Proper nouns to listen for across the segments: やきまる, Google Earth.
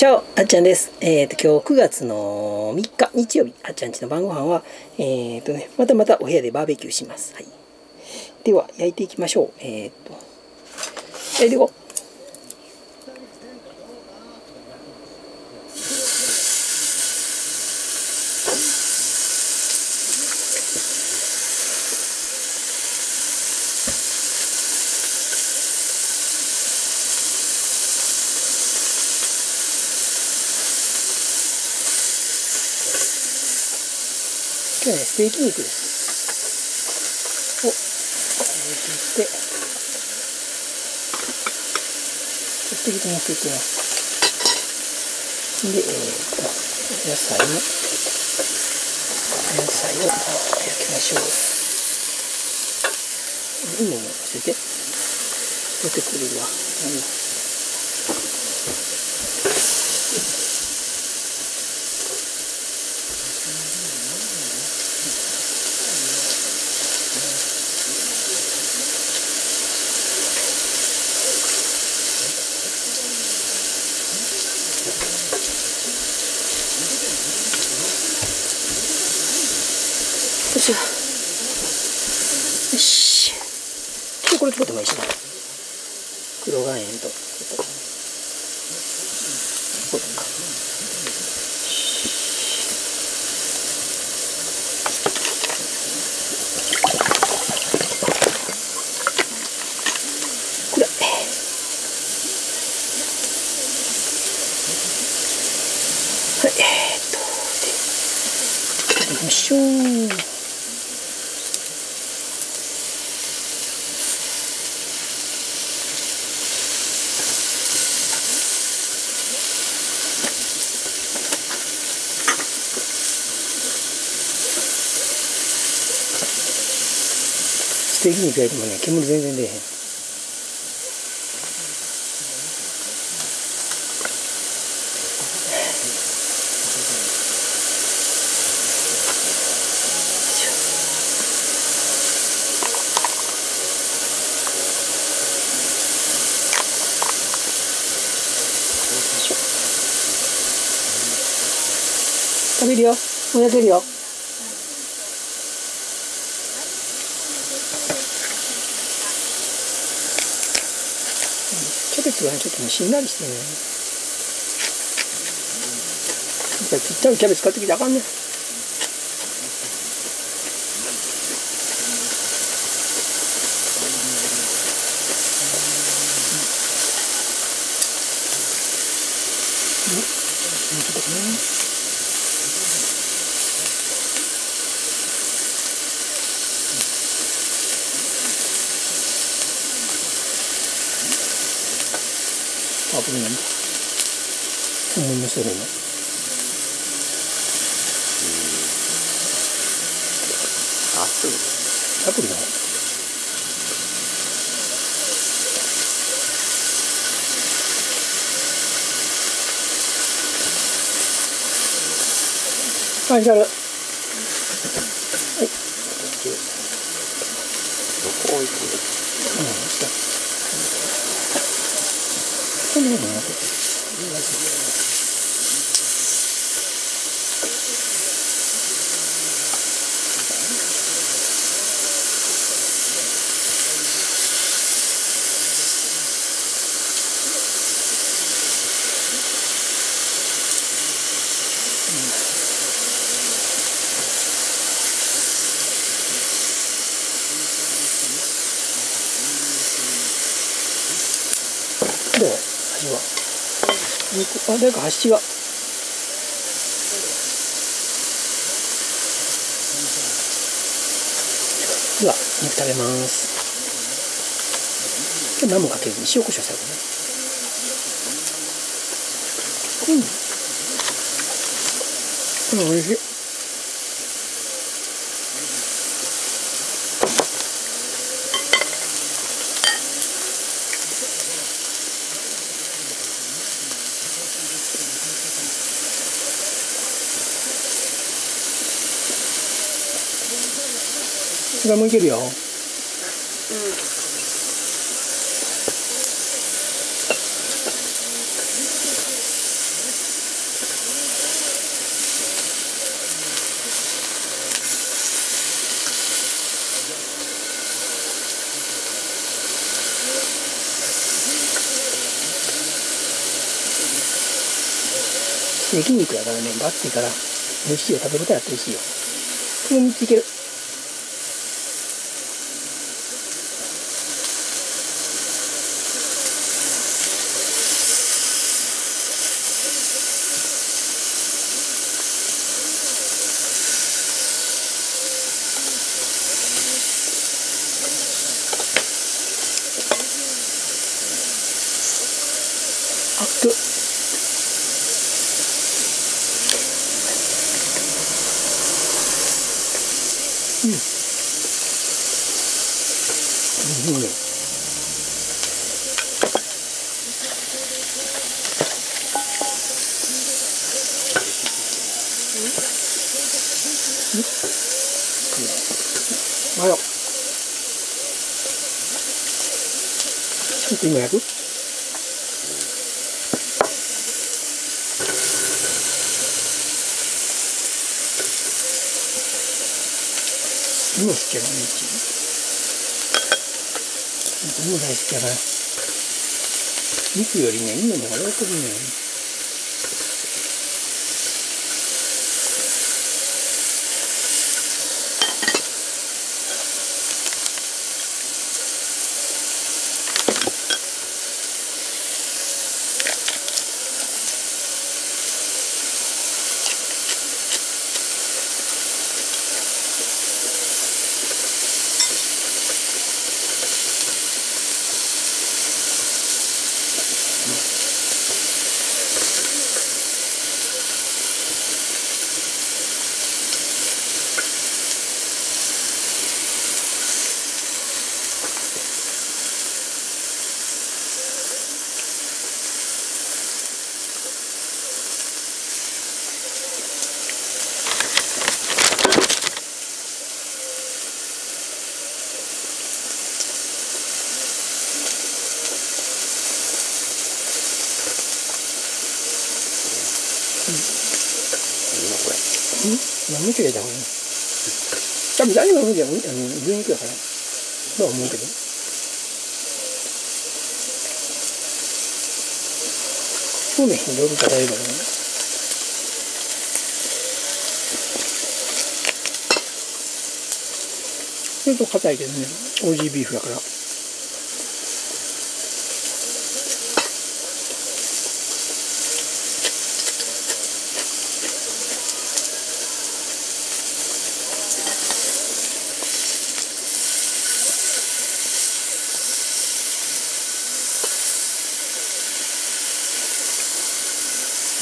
チャオ、あっちゃんです。今日9月の3日日曜日、あっちゃん家の晩ご飯は、またお部屋でバーベキューします。はい、では、焼いていきましょう。焼いていこう。今日はね、ステーキ肉です。を、入れていって、ちょっと炒めていきます。で、お野菜を焼きましょう。芋も乗せて、出てくるわ。よし。ちょっとこれ取ってもいいしな。黒岩塩と。これか。これ。はい。で。いきましょう。ステーキ肉焼いてもね、煙全然出えへん。食べるよ、もう焼けるよ。キャベツはね、ちょっとね、しんなりしてね。やっぱりちっちゃいキャベツ買ってきたらあかんね。危ない。思い出せるね。アプリだ。はい、じゃあ。はい。どこ行くの？こんなことなってる。どう？味は肉、あ、誰か箸がでは、肉食べます。何もかけずに塩コショウ最後ね。うん、おいしい。これもいけるよ。うん。で筋肉だからね、熱いから美味しいよ、食べ応えあって美味しいよ。この3ついける。おはよう。ちょっと今焼く？芋好きやからね、うち。芋大好きやから。肉よりね、芋の方が喜ぶね。むき入れた方がいい。多分何が無理だよ、牛肉だから。そうは思うけど。そうめんに料理叩いてるからね。ちょっと硬いけどね、オージービーフだから。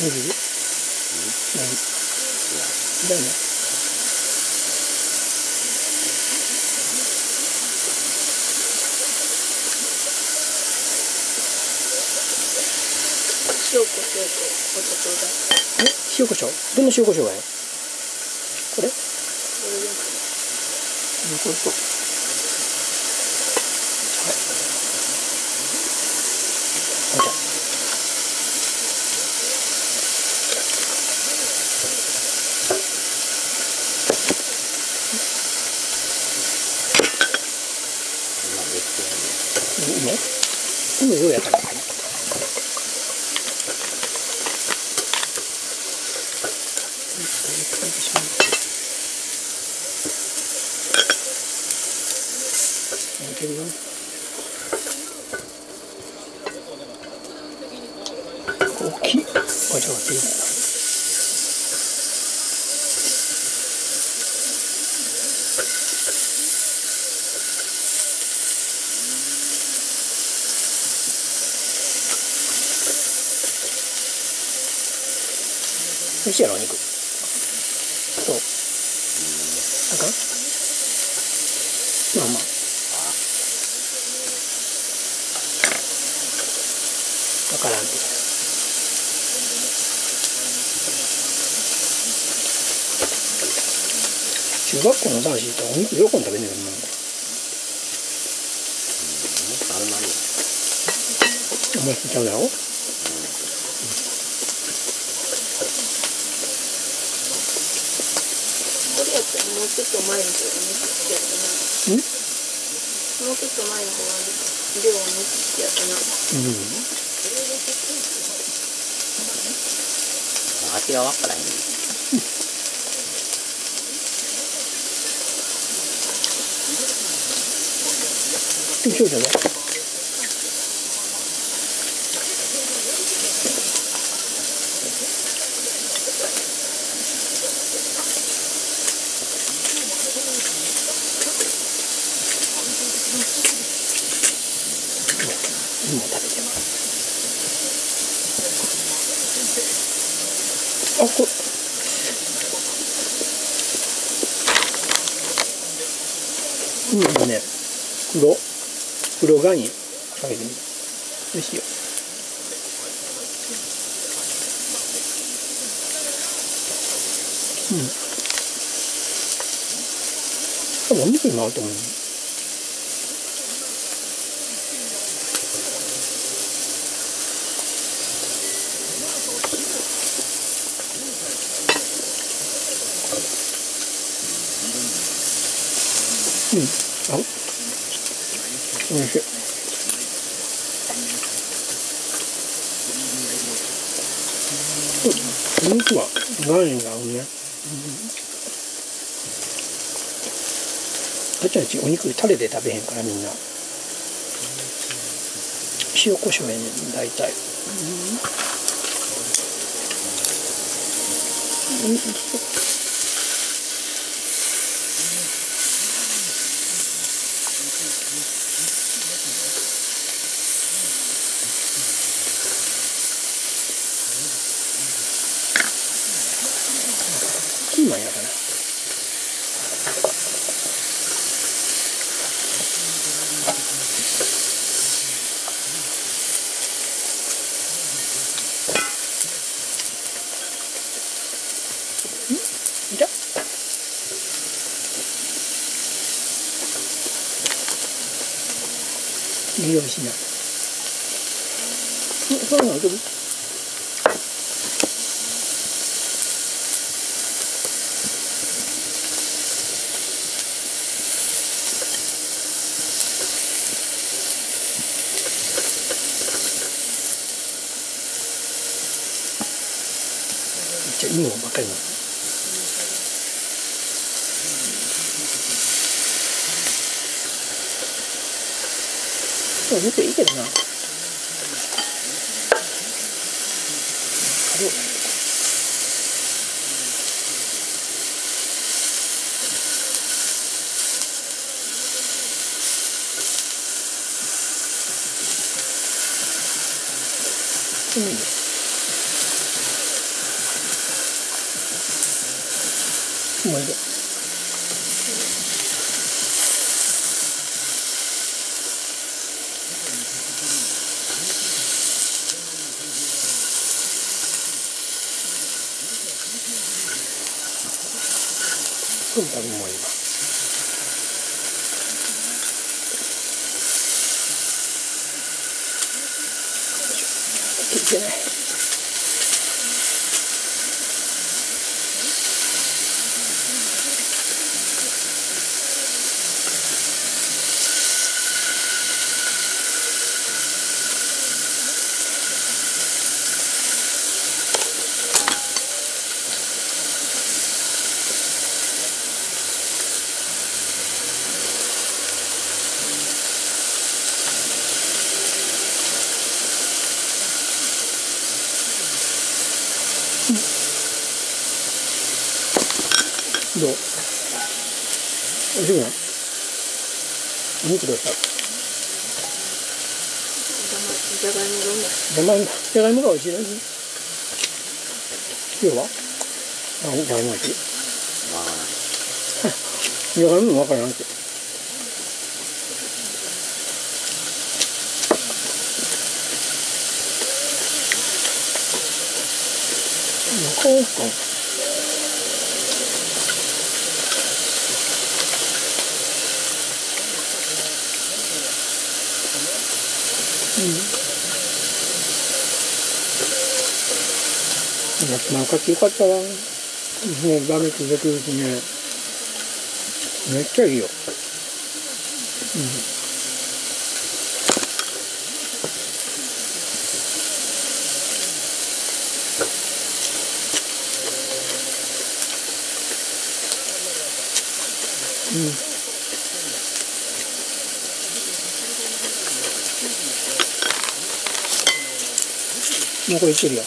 無理？ない？だよね。塩コショウ？どの塩コショウがよ？これ？これと。美味しいやろ、お肉。そう。あかん？まあまあ。わからんけど。中学校の男子ってお肉喜んで食べんねんけどな。お前ちゃうだろ？もうちょっと前にお肉ってやったな。もうちょっと前に量お肉ってやったな。ますよ、これ。あ、これ。今ね、黒ガニかけてみる。美味しいよ。多分お肉になると思う。うん、あ、おいしい。お肉はガニが合うね。あちゃちお肉タレで食べへんからみんな塩コショウやねん大体。おいしい。ピーマンやかな。いた。いいよ、美味しいな。そうなの、どう？じゃあいいものばっかりなの。肉いいけどな。うん。もういい。うん、多分もういい。いけない。どう？おいしいね。お肉どうした？じゃがいもがおいしいです。今日は？あ、じゃがいもおいしい。じゃがいももわからんけど。なんか。なんかってよかったわ。もうバーベキューできるしね。めっちゃいいよ。もうこれいけるよ。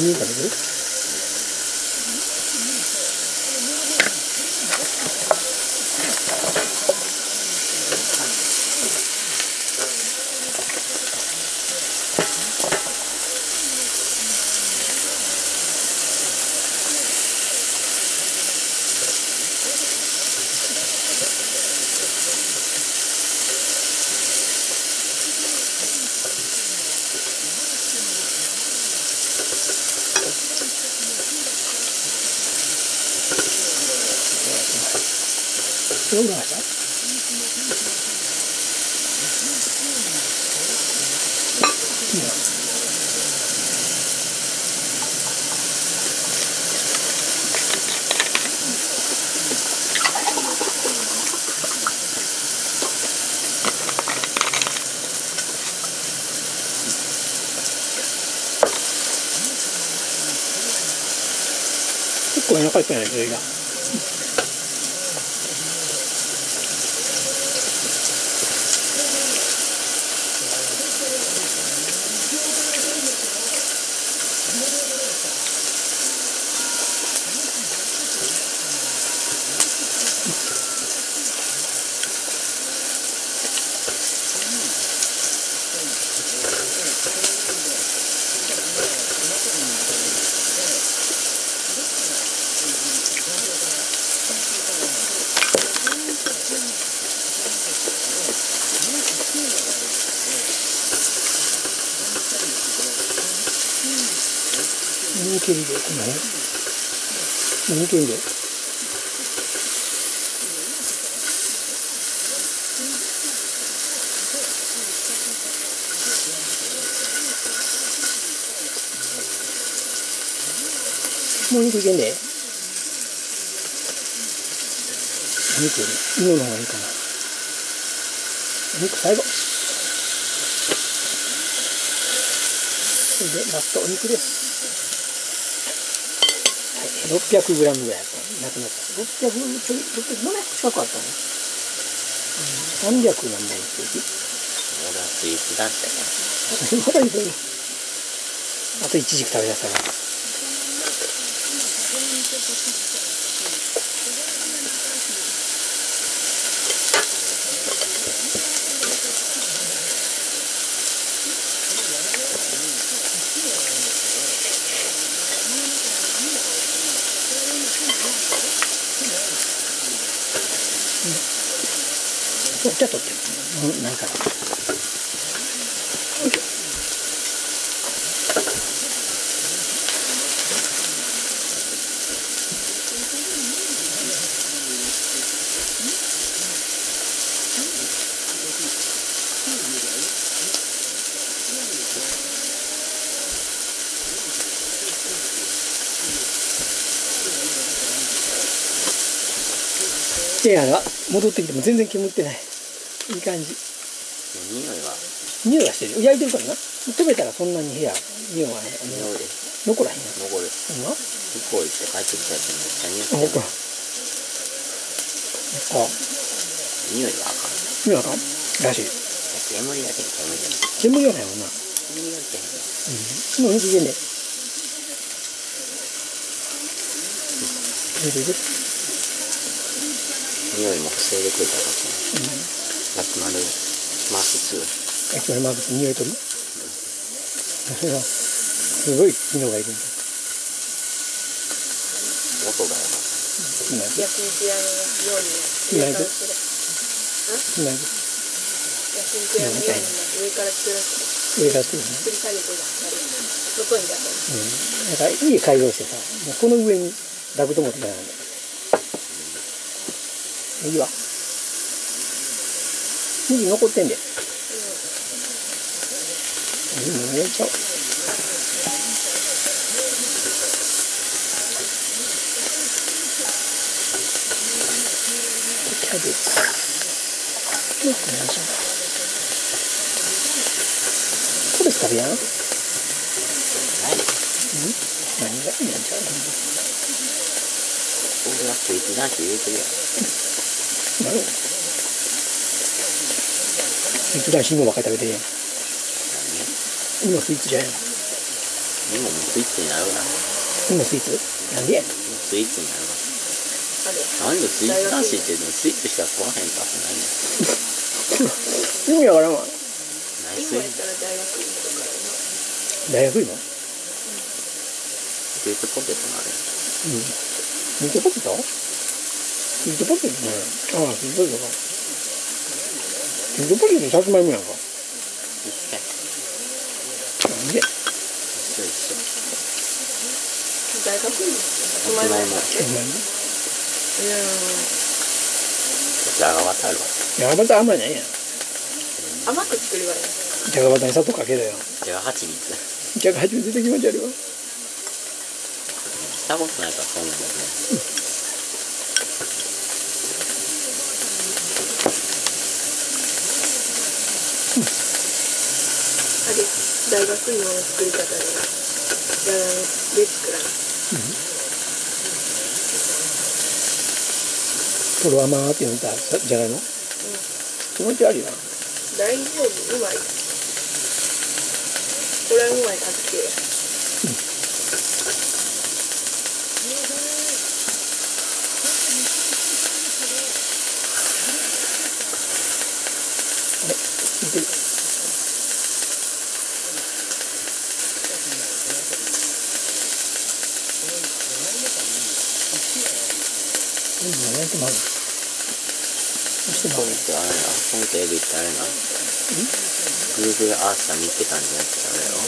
いい感じ。どうだった？結構やわらかいっぽいね、具合が。もう肉いけんで、お肉より芋の方がいいかな。お肉最後でラストお肉です。600g ぐらいなくなった。600ちょい、600近くあったね。300なんだよ。そうだって1だったね。まだいける。あと1軸食べなさい。じゃあ取ってもうなんかエアが戻ってきても全然煙ってない。いい感じ。匂いはしてる。焼いてるからな。止めたらそんなに部屋匂いはね、残らへん。残る。今？向こう行って帰ってきたやつめっちゃ匂い。ほら。匂いはあかん。匂いはあかん。らしい。煙だけに煙じゃない。煙はないもんな。煙だけ。うん。もう抜けてね。匂いも防いでくれたから。うん。マークス匂いとる。すごい機能がいるんだ。音がやばい。焼き肉屋のように。焼き肉真空屋のように上から作らせて、上から作るね、作り下げてやるんで、外に出す。だからいい改造してさ、もうこの上にダクト持ってないんだ。いいわ。水残ってんで。うん、よいしょ。キャベツ。よくないじゃん。キャベツ食べやん。何がいいんじゃん。俺は食いつなって言うてるやん。なるほど。スイーツ男子芋ばっかり食べてるやん。何？芋スイーツじゃん。芋もスイーツになるわ。芋スイーツ？なんでやん。スイーツになるわ。なんでスイーツ男子って言うの？スイーツしか食わへんかってないねん。意味わからんわ。今やったら大学芋とかやな。大学芋？ミートポテトなれ。うん。ミートポテト？ミートポテトね。ああ、ミートポテトか。ミートポテトさつまいもやんか。なんで？一緒一緒。大学芋？さつまいも。さつまいも。いやー、じゃがバターあるわ。じゃがバターあんまりないやん。甘く作るわよ。じゃがバターに砂糖かけろよ。じゃが蜂蜜。じゃが蜂蜜出てきまちゃるわ。したことないからそんなのね。あれ、大学芋の作り方でで作らない。これはまあって言ったじゃないの、うん、気持ち悪いな。大丈夫、うまい。これはうまい、かっけえ。あれ、見てる。Google Earth 見てたんじゃなくてあれよ。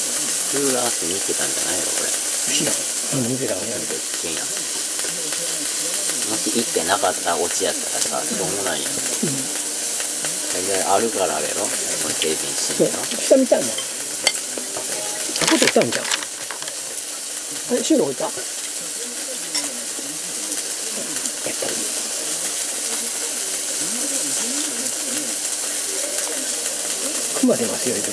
Google Earth 見てたんじゃないよ、これ。知らん。見てたんじゃなくて。いや。もし行ってなかったら落ちやったらさ、しょうもないやん。あるからあれよ。これ、停電してんの。下見たんだ。タコ取ったんじゃん。あれ、シュール置いた？やっぱり。熊出ますよ、いろいろ。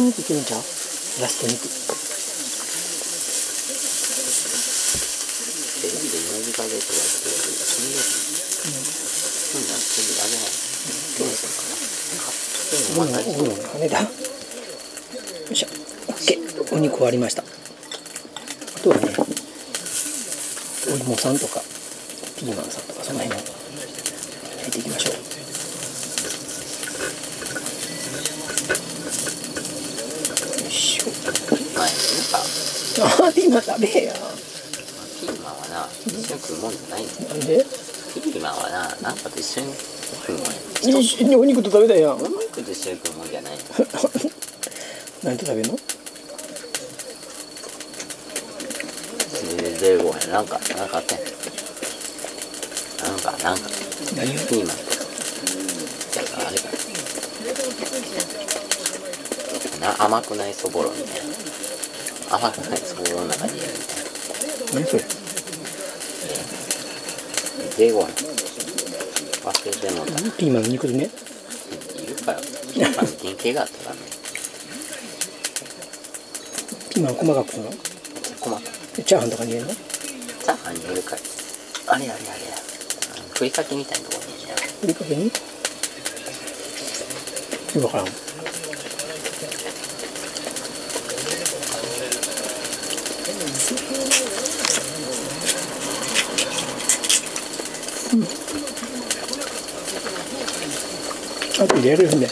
もう肉決めちゃう？ラスト肉。テレビで4時間でとかやってるけど、そんなに。うん。そんなにあれは、どうですか？うん。お金だ。よいしょ。オッケー。お肉割りました。あとはね、お芋さんとかピーマンさんとかその辺を焼いていきましょう。よいしょ。ああ、ピーマン食べや。ピーマンはな、一緒に食うもんじゃないの。なんで？ピーマンはな、なんかと一緒に食うもんや。一緒にお肉と食べたいやん。お肉と一緒に食うもんじゃないの。何と食べるの？なんかあってん。なんか。何がピーマン。あれか。甘くないそぼろみたいな。甘くないそぼろの中に入れるみたいな。何それ？でご飯。忘れてもうた。ピーマンの肉詰め？いるから。ピーマンの原型があったからね。ピーマン細かくするの？細かく。チャーハンとかに入れるの？チャーハンに入れるから。あれ。ふりかけみたいなところに入れる。ふりかけに？わからん。うん。あと入れるんで。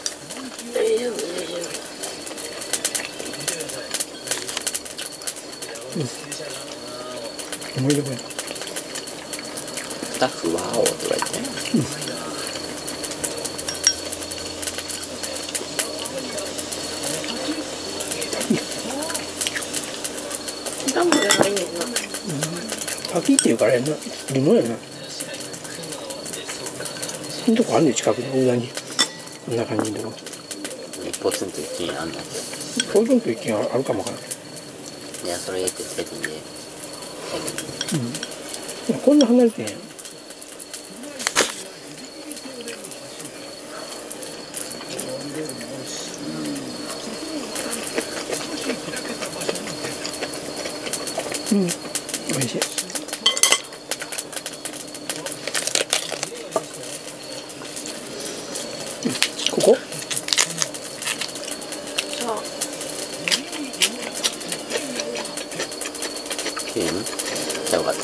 大丈夫。うん。思い出深い。スタッフワーオとか言ってね。ガムじゃないねんな。パキっていうからやな。微妙やな。このとこあんねん、近くの裏に。こんな感じのとこ。ポツンと一軒あんの？ポツンと一軒あるかもわからない。いや、それやってつけていいね。うん。こんな離れてんやん。うん。おいしい。ここ？いいね、じゃあ分かった。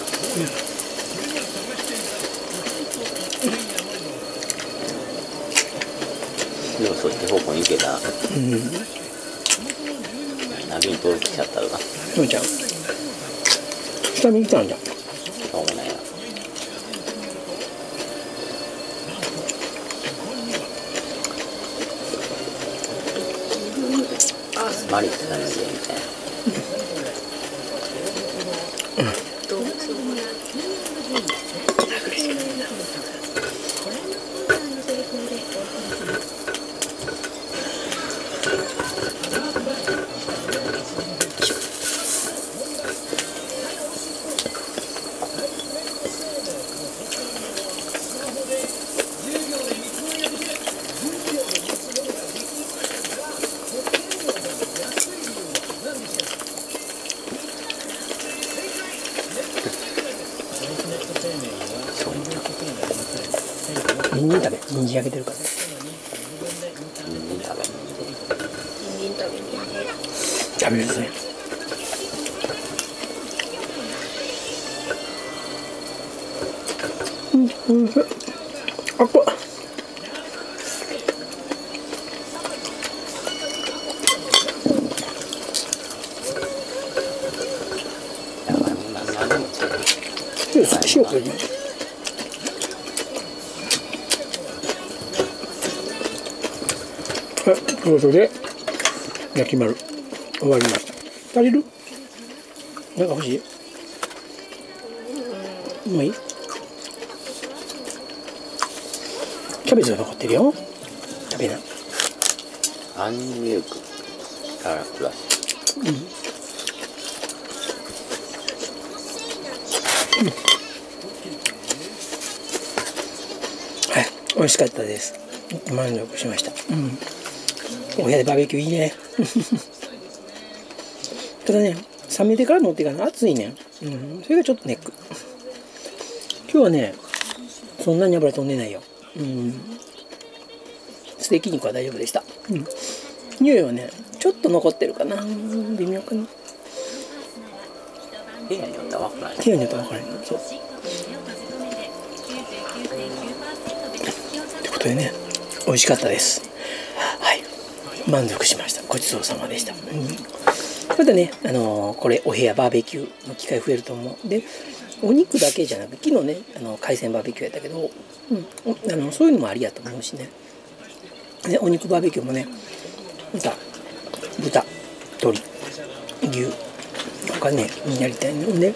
でもそっち方向に行けた。ナビに登録しちゃったとかどうちゃう下に行ったんじゃん。そうもないな。マリって何でみたいな。ニンニン食べ、ニンジン焼けてるからね。ニンニン食べ、ニンニン食べ、食べるですね。うん、おいしい。あっこ塩かける。ということで焼き丸終わりました。足りる？なんか欲しい？もういい？キャベツが残ってるよ。食べなアンミルクからプラス、うんうん、はい、美味しかったです。満足しました、うん。お部屋でバーベキューいいね。ただね、冷めてから持っていかない。暑いね、うん。それがちょっとネック。今日はね、そんなに油飛んでないよ。うん。ステーキ肉は大丈夫でした。うん。匂いはね、ちょっと残ってるかな。微妙かな。部屋によっては分からない。部屋によっては分からない。そう。ってことでね、美味しかったです。満足しました。ごちそうさまでした。うん、またね、これお部屋バーベキューの機会増えると思う。で、お肉だけじゃなく、昨日ね、海鮮バーベキューやったけど、うん、そういうのもありやと思うしね。で、お肉バーベキューもね、豚、鶏、牛、他ね、やりたいので、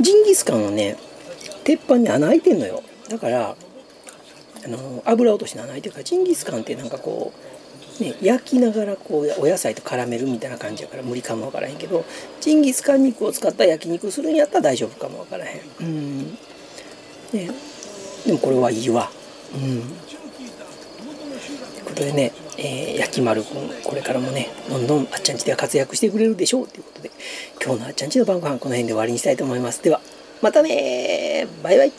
ジンギスカンはね、鉄板に穴開いてんのよ。だから、油落としの穴開いてるから、ジンギスカンってなんかこう、ね、焼きながらこうお野菜と絡めるみたいな感じやから無理かもわからへんけど、ジンギスカン肉を使った焼き肉するんやったら大丈夫かもわからへん。うん、ね、でもこれはいいわ。うん、ということでね、やきまる君これからもねどんどんあっちゃんちでは活躍してくれるでしょうということで、今日のあっちゃんちの晩ご飯この辺で終わりにしたいと思います。ではまたね、バイバイ。